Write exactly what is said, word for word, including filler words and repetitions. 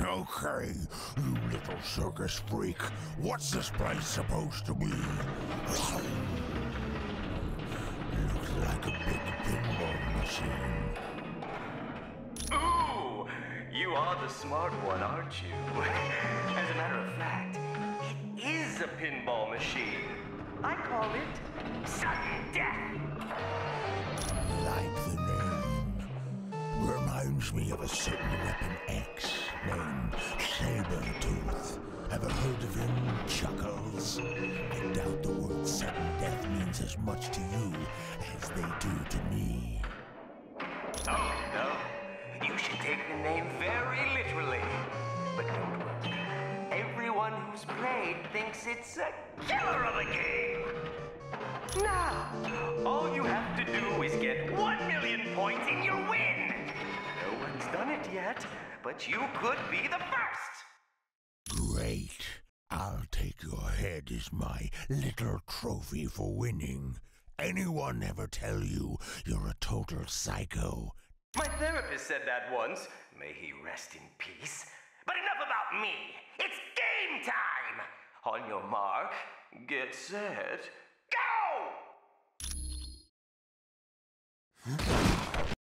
Okay, you little circus freak. What's this place supposed to be? Looks like a big pinball machine. Ooh! You are the smart one, aren't you? As a matter of fact, it is a pinball machine. I call it sudden death. Like the name. Reminds me of a certain Weapon X. Named Sabretooth. Ever heard of him, Chuckles? I doubt the word sudden death means as much to you as they do to me. Oh, no. You should take the name very literally. But don't worry. Everyone who's played thinks it's a killer of a game. Now, all you have to do is get one million points and you win. No one's done it yet. But you could be the first! Great. I'll take your head as my little trophy for winning. Anyone ever tell you you're a total psycho? My therapist said that once. May he rest in peace. But enough about me. It's game time! On your mark, get set, go!